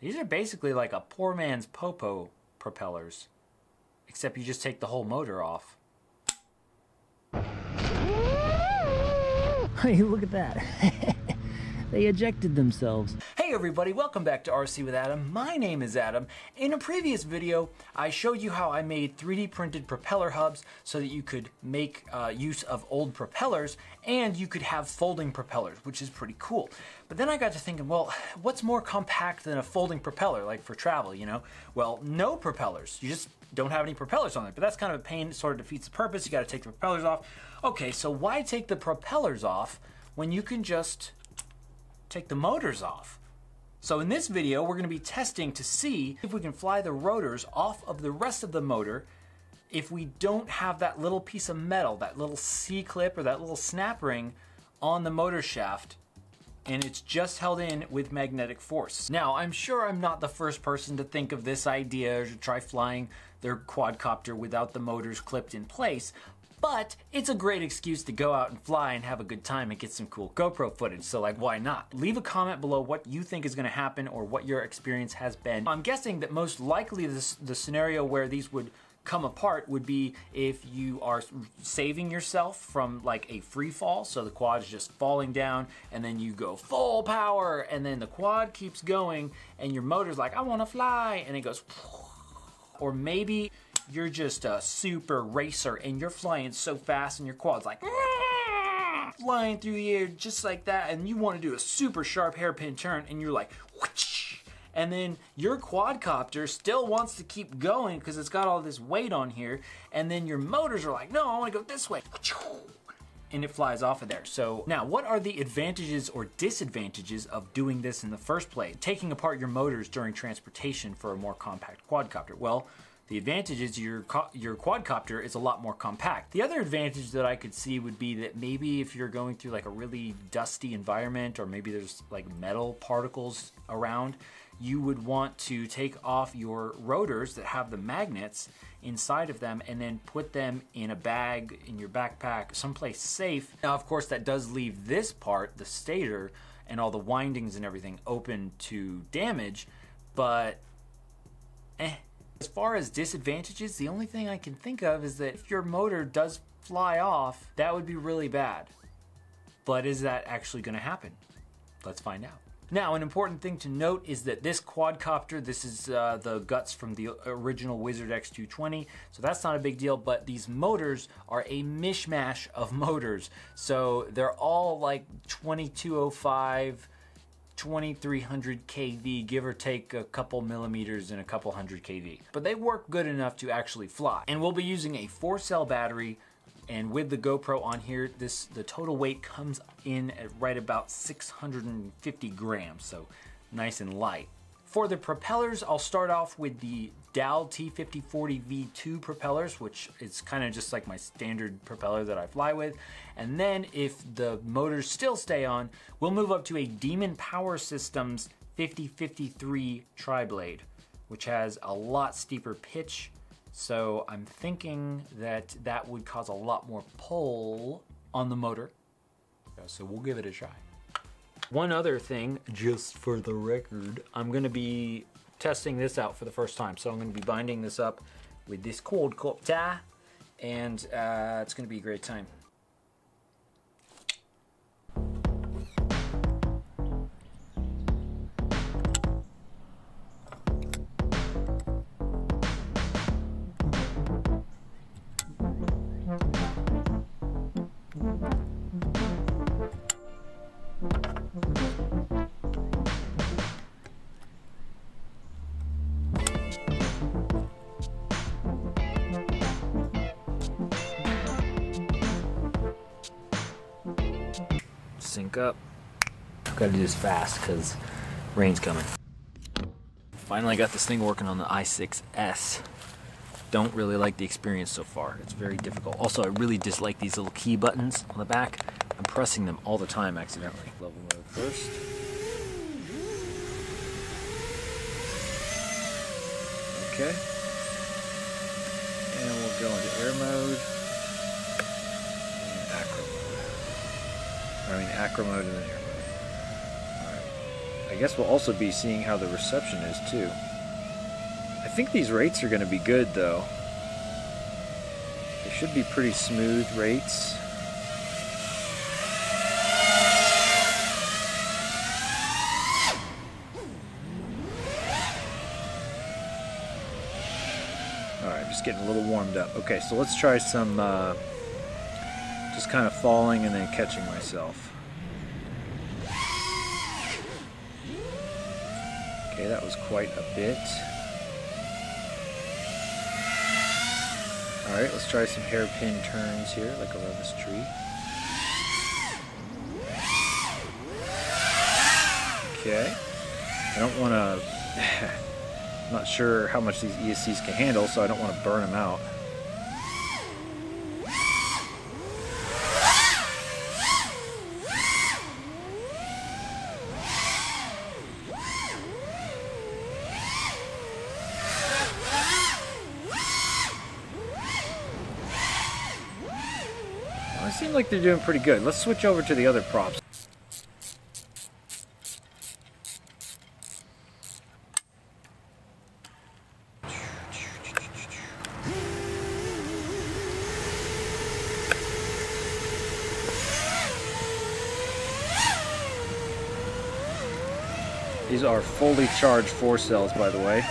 These are basically like a poor man's POPO propellers, except you just take the whole motor off. Hey, look at that. They ejected themselves. Hey everybody, welcome back to RC with Adam. My name is Adam. In a previous video, I showed you how I made 3D printed propeller hubs so that you could make use of old propellers and you could have folding propellers, which is pretty cool. But then I got to thinking, well, what's more compact than a folding propeller, like for travel, you know? Well, no propellers. You just don't have any propellers on it, but that's kind of a pain. It sort of defeats the purpose. You gotta take the propellers off. Okay, so why take the propellers off when you can just take the motors off? So in this video, we're gonna be testing to see if we can fly the rotors off of the rest of the motor if we don't have that little piece of metal, that little C-clip or that little snap ring on the motor shaft, and it's just held in with magnetic force. Now, I'm sure I'm not the first person to think of this idea or to try flying their quadcopter without the motors clipped in place, but it's a great excuse to go out and fly and have a good time and get some cool GoPro footage, so like, why not? Leave a comment below what you think is gonna happen or what your experience has been. I'm guessing that most likely the scenario where these would come apart would be if you are saving yourself from like a free fall, so the quad is just falling down and then you go full power and then the quad keeps going and your motor's like, I wanna fly, and it goes, or maybe you're just a super racer and you're flying so fast and your quad's like flying through the air just like that, and you want to do a super sharp hairpin turn and you're like whoosh, and then your quadcopter still wants to keep going because it's got all this weight on here, and then your motors are like, no, I want to go this way, and it flies off of there. So now, what are the advantages or disadvantages of doing this in the first place, taking apart your motors during transportation for a more compact quadcopter? Well, the advantage is your quadcopter is a lot more compact. The other advantage that I could see would be that maybe if you're going through like a really dusty environment, or maybe there's like metal particles around, you would want to take off your rotors that have the magnets inside of them and then put them in a bag, in your backpack, someplace safe. Now, of course, that does leave this part, the stator, and all the windings and everything open to damage, but eh. As far as disadvantages, the only thing I can think of is that if your motor does fly off, that would be really bad. But is that actually gonna happen? Let's find out. Now, an important thing to note is that this quadcopter, this is the guts from the original Wizard X220, so that's not a big deal, but these motors are a mishmash of motors. So they're all like 2205, 2300 kV, give or take a couple millimeters and a couple hundred kV. But they work good enough to actually fly. And we'll be using a 4-cell battery, and with the GoPro on here, the total weight comes in at right about 650 grams, so nice and light. For the propellers, I'll start off with the DAL T5040V2 propellers, which is kind of just like my standard propeller that I fly with. And then if the motors still stay on, we'll move up to a Demon Power Systems 5053 tri-blade, which has a lot steeper pitch. So I'm thinking that that would cause a lot more pull on the motor. So we'll give it a try. One other thing, just for the record, I'm gonna be testing this out for the first time. So I'm gonna be binding this up with this quadcopter, and it's gonna be a great time. Sync up. Gotta do this fast because rain's coming. Finally got this thing working on the i6s. Don't really like the experience so far. It's very difficult. Also, I really dislike these little key buttons on the back. I'm pressing them all the time accidentally. Level mode first. Okay. And we'll go into air mode. And acro mode. I mean, acro mode and then air mode. Alright. I I guess we'll also be seeing how the reception is too. I think these rates are going to be good though. They should be pretty smooth rates. Alright, just getting a little warmed up. Okay, so let's try some just kind of falling and then catching myself. Okay, that was quite a bit. Alright, let's try some hairpin turns here, like around this tree. Okay. I don't want to... I'm not sure how much these ESCs can handle, so I don't want to burn them out. Well, it seems like they're doing pretty good. Let's switch over to the other props. These are fully charged 4 cells, by the way.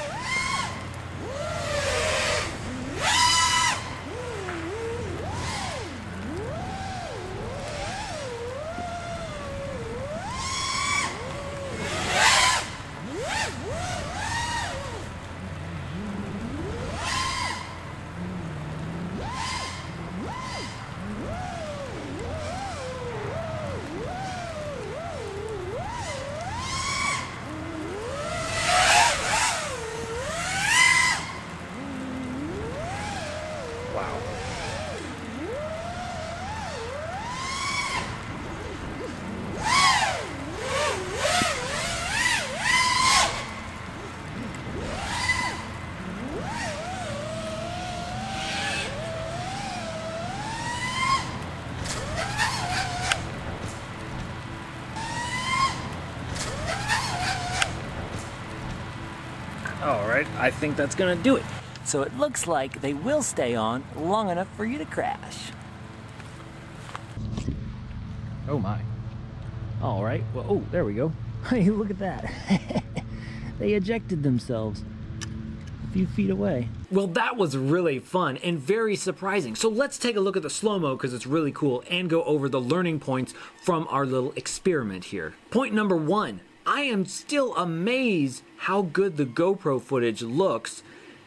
Alright, I think that's gonna do it. So it looks like they will stay on long enough for you to crash. Oh my. Alright, well, oh, there we go. Hey, look at that. They ejected themselves a few feet away. Well, that was really fun and very surprising. So let's take a look at the slow-mo because it's really cool and go over the learning points from our little experiment here. Point number one. I am still amazed how good the GoPro footage looks,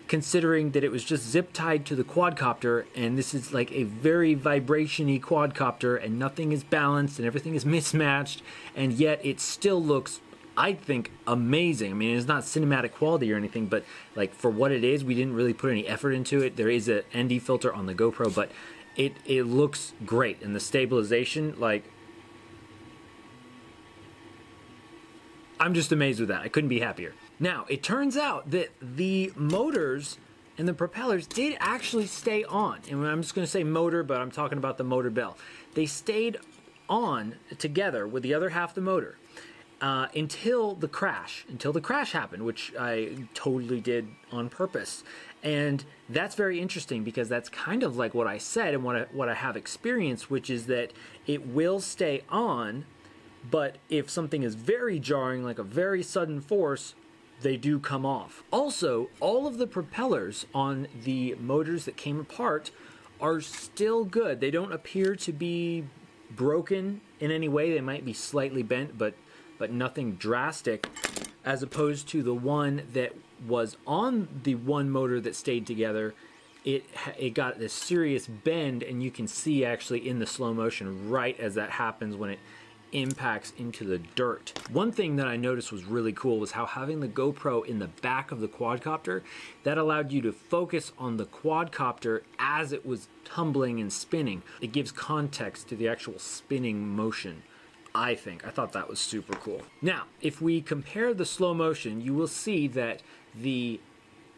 considering that it was just zip tied to the quadcopter, and this is like a very vibration-y quadcopter, and nothing is balanced and everything is mismatched, and yet it still looks, I think, amazing. I mean, it's not cinematic quality or anything, but like for what it is, we didn't really put any effort into it. There is an ND filter on the GoPro, but it looks great, and the stabilization, like, I'm just amazed with that. I couldn't be happier. Now, it turns out that the motors and the propellers did actually stay on. And I'm just going to say motor, but I'm talking about the motor bell. They stayed on together with the other half of the motor until the crash happened, which I totally did on purpose. And that's very interesting because that's kind of like what I said and what I have experienced, which is that it will stay on. But if something is very jarring, like a very sudden force, they do come off. Also, all of the propellers on the motors that came apart are still good. They don't appear to be broken in any way. They might be slightly bent, but nothing drastic, as opposed to the one that was on the one motor that stayed together. It got this serious bend, and you can see actually in the slow motion right as that happens when it impacts into the dirt. One thing that I noticed was really cool was how having the GoPro in the back of the quadcopter, that allowed you to focus on the quadcopter as it was tumbling and spinning. It gives context to the actual spinning motion, I think. I thought that was super cool. Now, if we compare the slow motion, you will see that the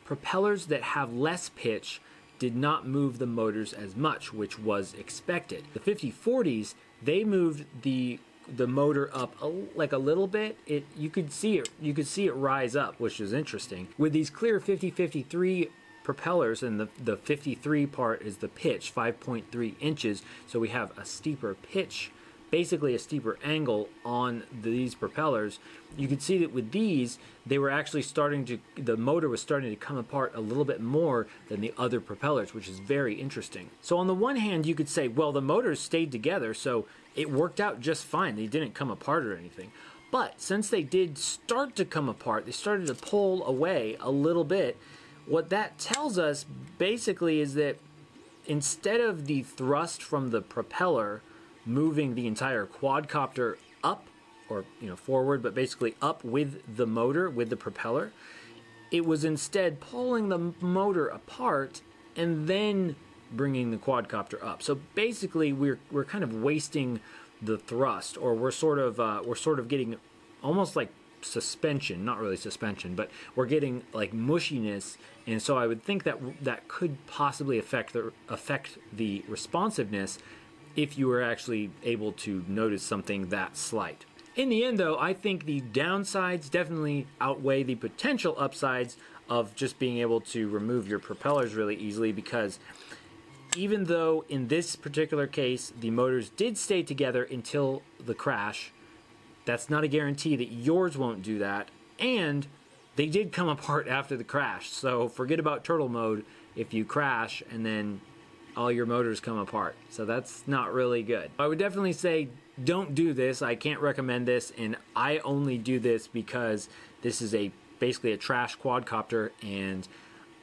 propellers that have less pitch did not move the motors as much, which was expected. The 5040s, they moved the the motor up like a little bit, you could see it rise up, which is interesting. With these clear 5053 propellers, and the 53 part is the pitch, 5.3 inches, so we have a steeper pitch, basically a steeper angle on these propellers. You can see that with these, they were actually starting to, the motor was starting to come apart a little bit more than the other propellers, which is very interesting. So on the one hand, you could say, well, the motors stayed together, so it worked out just fine. They didn't come apart or anything. But since they did start to come apart, they started to pull away a little bit. What that tells us basically is that instead of the thrust from the propeller moving the entire quadcopter up, or forward, but basically up with the motor, with the propeller, it was instead pulling the motor apart and then bringing the quadcopter up. So basically, we're kind of wasting the thrust, or we're sort of getting almost like suspension, not really suspension, but we're getting like mushiness, and so I would think that that could possibly affect the responsiveness, if you were actually able to notice something that slight. In the end though, I think the downsides definitely outweigh the potential upsides of just being able to remove your propellers really easily, because even though in this particular case the motors did stay together until the crash, that's not a guarantee that yours won't do that, and they did come apart after the crash, so forget about turtle mode if you crash and then all your motors come apart. So that's not really good. I would definitely say don't do this. I can't recommend this, and I only do this because this is basically a trash quadcopter, and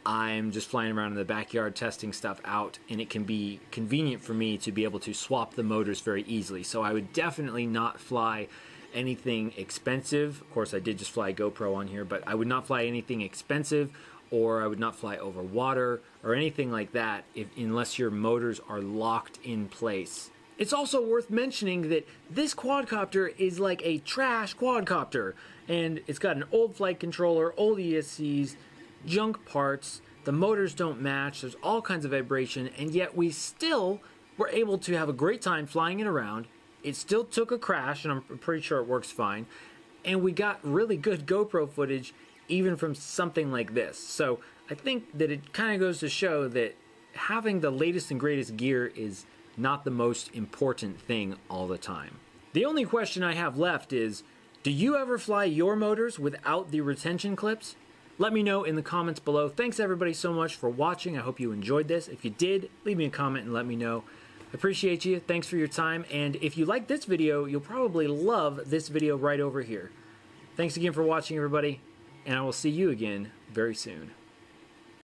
I'm just flying around in the backyard testing stuff out, and it can be convenient for me to be able to swap the motors very easily. So I would definitely not fly anything expensive. Of course, I did just fly a GoPro on here, but I would not fly anything expensive, or I would not fly over water or anything like that unless your motors are locked in place. It's also worth mentioning that this quadcopter is like a trash quadcopter, and it's got an old flight controller, old ESCs, junk parts, the motors don't match, there's all kinds of vibration, and yet we still were able to have a great time flying it around. It still took a crash, and I'm pretty sure it works fine, and we got really good GoPro footage even from something like this. So I think that it kind of goes to show that having the latest and greatest gear is not the most important thing all the time. The only question I have left is, do you ever fly your motors without the retention clips? Let me know in the comments below. Thanks everybody so much for watching. I hope you enjoyed this. If you did, leave me a comment and let me know. I appreciate you, thanks for your time, and if you like this video, you'll probably love this video right over here. Thanks again for watching everybody, and I will see you again very soon.